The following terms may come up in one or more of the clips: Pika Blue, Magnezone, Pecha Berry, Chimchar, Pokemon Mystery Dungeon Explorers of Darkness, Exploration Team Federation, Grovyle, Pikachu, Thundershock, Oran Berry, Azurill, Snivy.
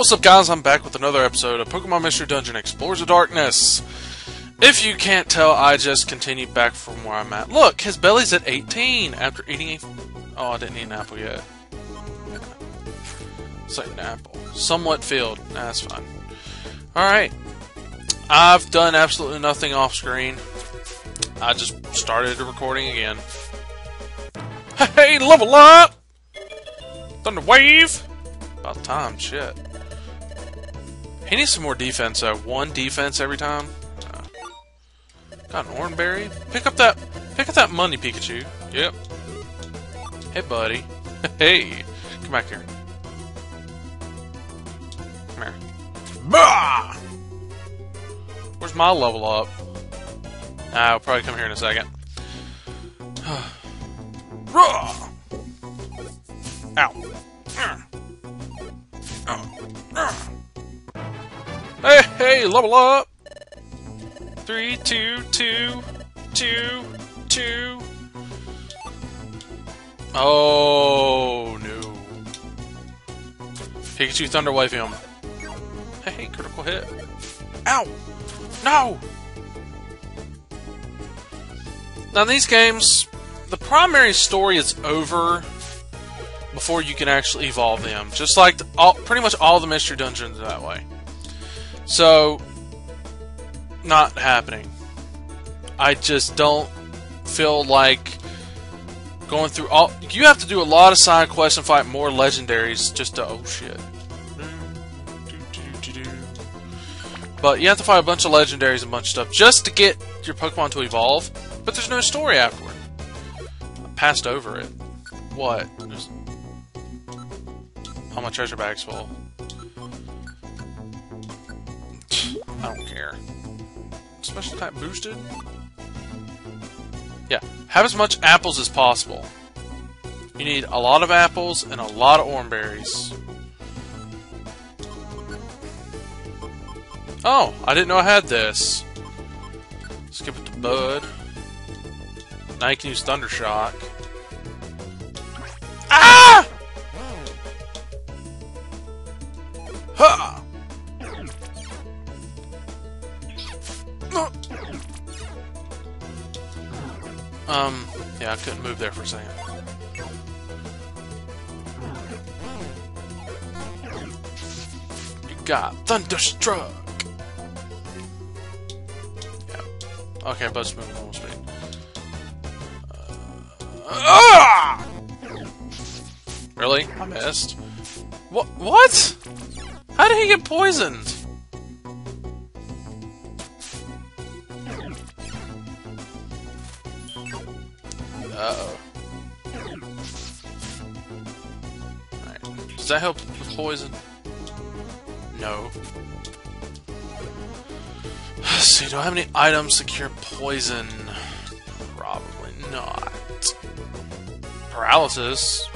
What's up, guys? I'm back with another episode of Pokemon Mystery Dungeon Explorers of Darkness. If you can't tell, I just continued back from where I'm at. Look, his belly's at 18 after eating a... Oh, I didn't eat an apple yet. It's like an apple. Somewhat filled. Nah, that's fine. Alright. I've done absolutely nothing off screen. I just started the recording again. Hey, level up! Thunderwave! About time, shit. He needs some more defense, though. One defense every time. Got an Oran Berry. Pick up that money, Pikachu. Yep. Hey, buddy. Hey. Come back here. Come here. Bah! Where's my level up? I'll probably come here in a second. Ow. Hey, hey, level up! 3, 2, 2, 2, 2. Oh no! Pikachu, Thunderwave him! Hey, critical hit! Ow! No! Now in these games, the primary story is over before you can actually evolve them. Just like pretty much all the Mystery Dungeons are that way. So, not happening. I just don't feel like going through all... You have to do a lot of side quests and fight more legendaries just to... Oh, shit. But you have to fight a bunch of legendaries and a bunch of stuff just to get your Pokemon to evolve, but there's no story afterward. I passed over it. What? There's... Oh, my treasure bag's full. I don't care. Special type boosted? Yeah. Have as much apples as possible. You need a lot of apples and a lot of orange berries. Oh, I didn't know I had this. Skip it to Bud. Now you can use Thundershock. Ah! Huh! Yeah, I couldn't move there for a second. You got Thunderstruck! Yeah. Okay, Bud's moving normal speed. Really? I missed. What? How did he get poisoned? Uh-oh. Alright. Does that help with poison? No. Let's see, do I have any items to cure poison? Probably not. Paralysis?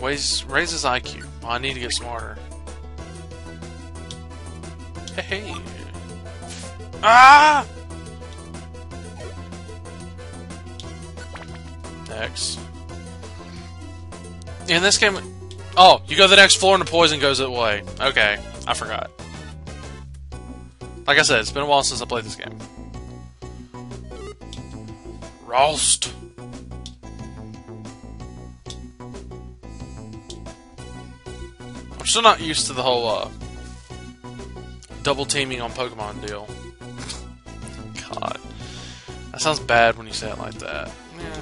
Raises IQ. Well, I need to get smarter. Hey! Ah! Next. In this game... Oh, you go to the next floor and the poison goes that way. Okay, I forgot. Like I said, it's been a while since I played this game. Rost! I'm still not used to the whole, double teaming on Pokemon deal. God. That sounds bad when you say it like that. Yeah.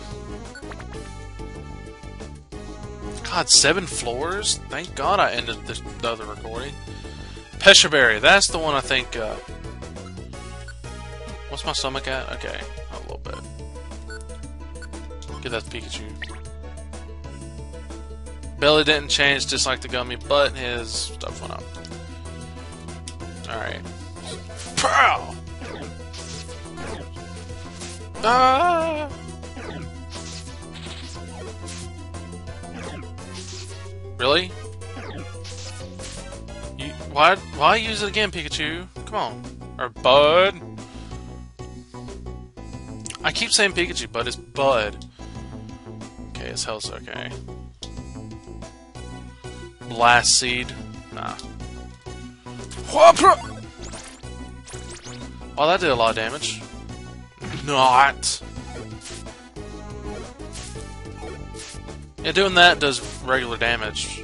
God, 7 floors? Thank God I ended the other recording. Pecha Berry, that's the one I think, What's my stomach at? Okay, a little bit. Get that Pikachu. Belly didn't change just like the gummy, but his stuff went up. Alright. Pow! Ah! Really? Why use it again, Pikachu? Come on. Or Bud? I keep saying Pikachu, but it's Bud. Okay, his health's okay. Blast Seed. Nah. Well, that did a lot of damage. Not. Yeah, doing that does regular damage.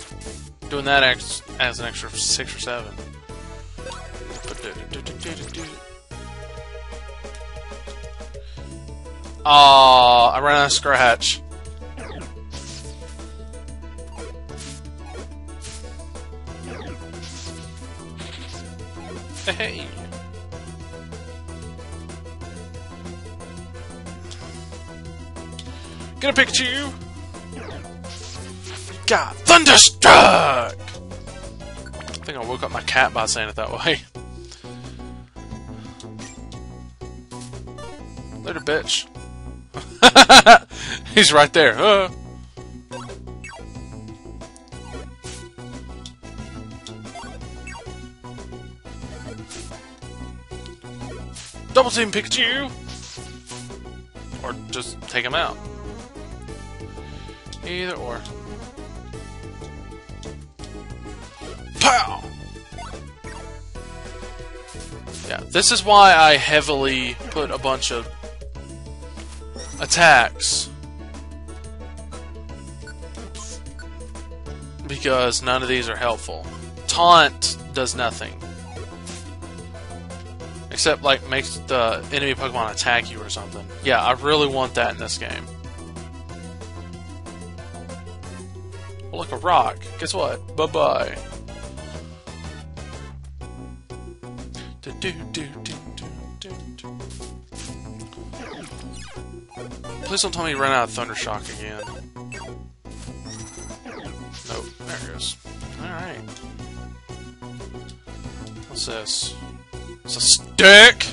Doing that adds an extra 6 or 7. Aww, I ran out of scratch. Hey! Get a Pikachu! God, Thunderstruck! I think I woke up my cat by saying it that way. Later, bitch. He's right there. Double team Pikachu! Or just take him out. Either or. Pow! Yeah, this is why I heavily put a bunch of attacks. Because none of these are helpful. Taunt does nothing. Except, like, makes the enemy Pokemon attack you or something. Yeah, I really want that in this game. Well, look, a rock. Guess what? Bye-bye. Please don't tell me you ran out of Thundershock again. Nope. There it goes. Alright. What's this? It's a stick!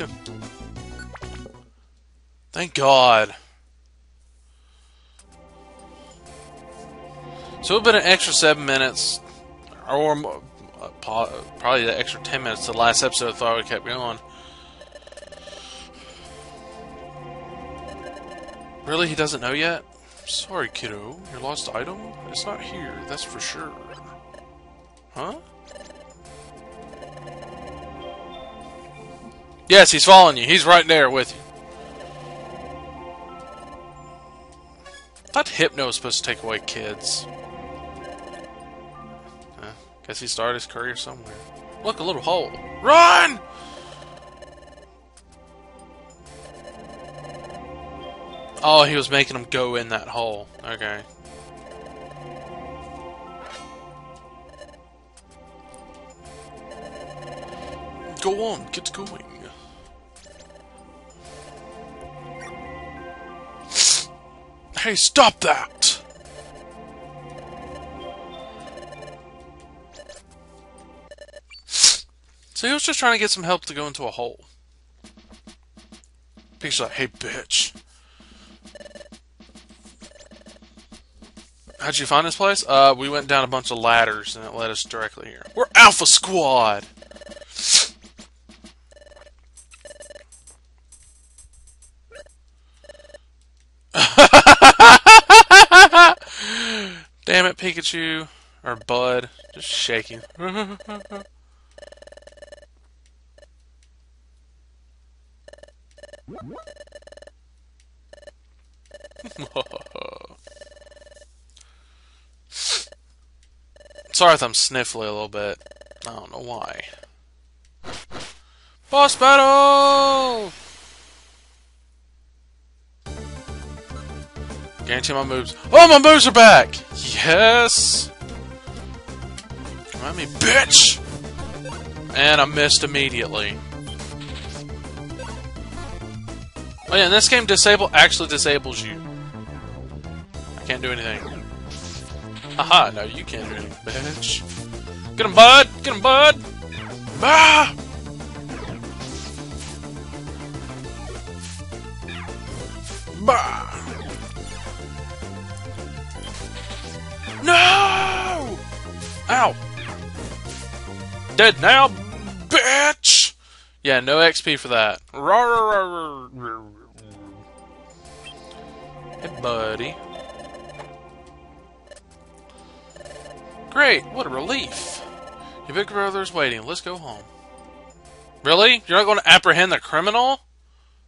Thank God. So it'll be an extra 7 minutes, or probably the extra 10 minutes to the last episode. I thought I would have kept going. Really? He doesn't know yet? Sorry, kiddo. Your lost item? It's not here, that's for sure. Huh? Yes, he's following you. He's right there with you. I thought Hypno was supposed to take away kids. Guess he started his career somewhere. Look, a little hole. Run! Oh, he was making him go in that hole. Okay. Go on, get going. Hey, stop that! So he was just trying to get some help to go into a hole. Pikachu's like, hey, bitch. How'd you find this place? We went down a bunch of ladders and it led us directly here. We're Alpha Squad! Damn it, Pikachu. Or Bud. Just shaking. Sorry if I'm sniffly a little bit. I don't know why. Boss battle! Guarantee my moves. Oh, my moves are back! Yes! Come at me, bitch! And I missed immediately. Oh yeah, and this game actually disables you. I can't do anything. Aha, no, you can't do anything, bitch. Get him, bud! Get him, bud! Ah! Bah! No! Ow! Dead now, bitch! Yeah, no XP for that. Hey, buddy. Great, what a relief. Your big brother's waiting. Let's go home. Really? You're not going to apprehend the criminal?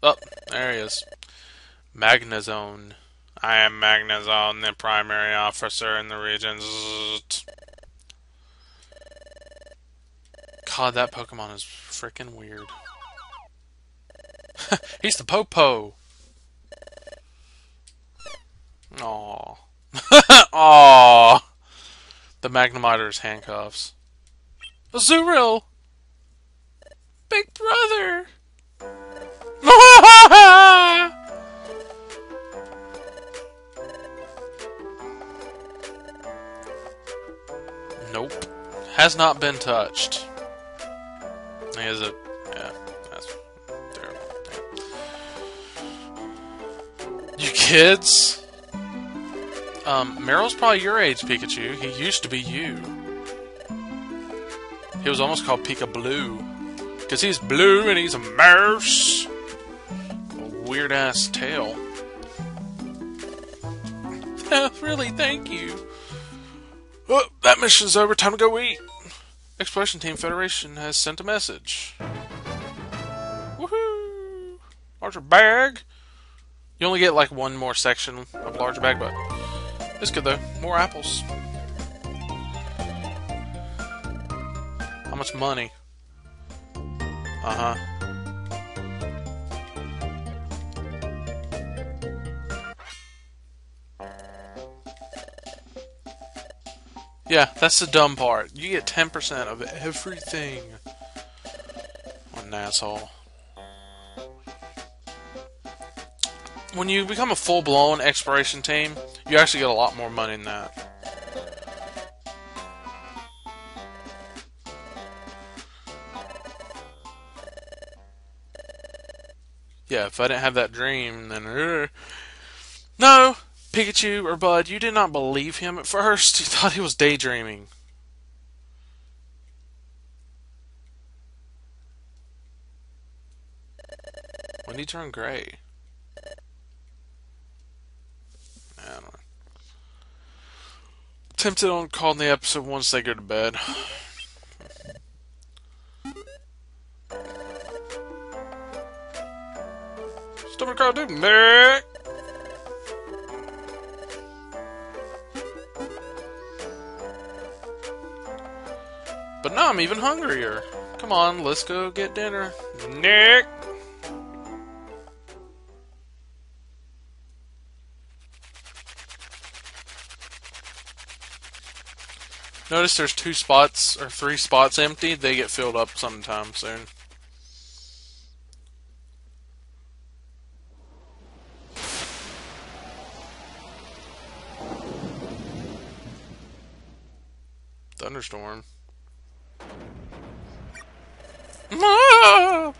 Oh, there he is. Magnezone. I am Magnezone, the primary officer in the region. God, that Pokemon is freaking weird. He's the Popo. Aww. Aww. The Magnemiter's handcuffs. Azurill! Big brother! Nope. Has not been touched. Is it? Yeah, that's terrible. You kids? Meryl's probably your age, Pikachu. He used to be you. He was almost called Pika Blue. Because he's blue and he's a mouse. Weird ass tail. Really, thank you. Oh, that mission's over. Time to go eat. Exploration Team Federation has sent a message. Woohoo! Larger bag. You only get like one more section of larger bag, but it's good though. More apples. How much money? Uh huh. Yeah, that's the dumb part. You get 10% of everything. What an asshole. When you become a full-blown exploration team, you actually get a lot more money than that. Yeah, if I didn't have that dream, then... No! Pikachu or Bud, you did not believe him at first. You thought he was daydreaming. When did he turn gray? I don't know. Tempted on calling the episode once they go to bed. Stop the do me! But now I'm even hungrier. Come on, let's go get dinner. Nick! Notice there's 2 spots, or 3 spots empty. They get filled up sometime soon. Thunderstorm. Ah!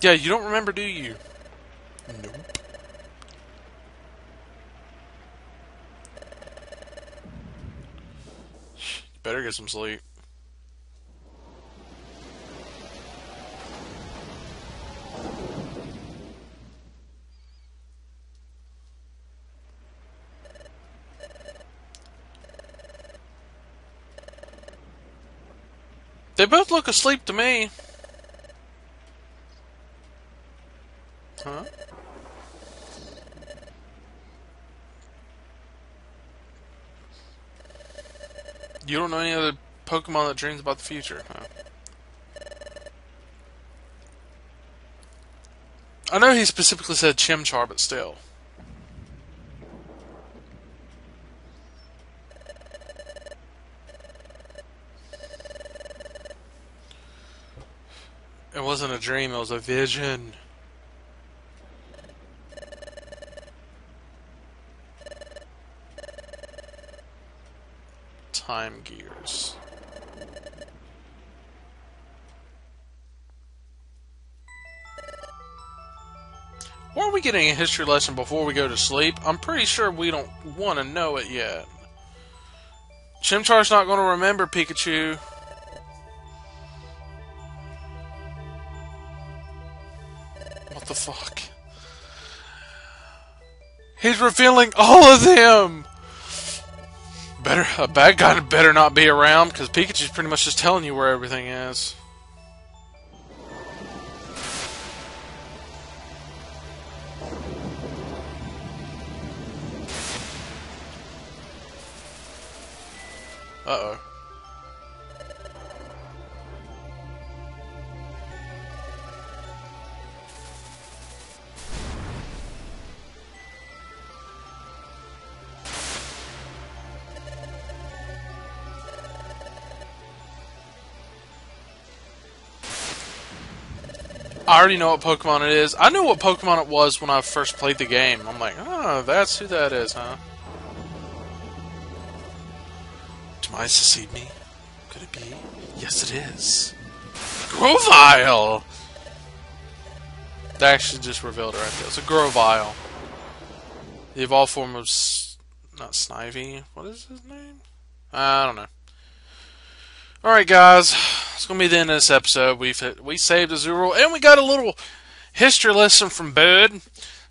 Yeah, you don't remember, do you? Nope. Better get some sleep. They both look asleep to me. Huh? You don't know any other Pokemon that dreams about the future, huh? I know he specifically said Chimchar, but still. It wasn't a dream, it was a vision. Time gears. What are we getting a history lesson before we go to sleep? I'm pretty sure we don't want to know it yet. Chimchar's not going to remember Pikachu. What the fuck? He's revealing all of them! A bad guy better not be around, because Pikachu's pretty much just telling you where everything is. Uh-oh. I already know what Pokemon it is. I knew what Pokemon it was when I first played the game. I'm like, oh, that's who that is, huh? Do my eyes deceive me? Could it be? Yes, it is. Grovyle! They actually just revealed it right there. It's a Grovyle. The evolved form of... not Snivy. What is his name? I don't know. Alright, guys. It's going to be the end of this episode. We saved Azurill, and we got a little history lesson from Bud.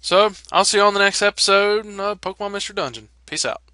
So, I'll see you on the next episode of Pokemon Mystery Dungeon. Peace out.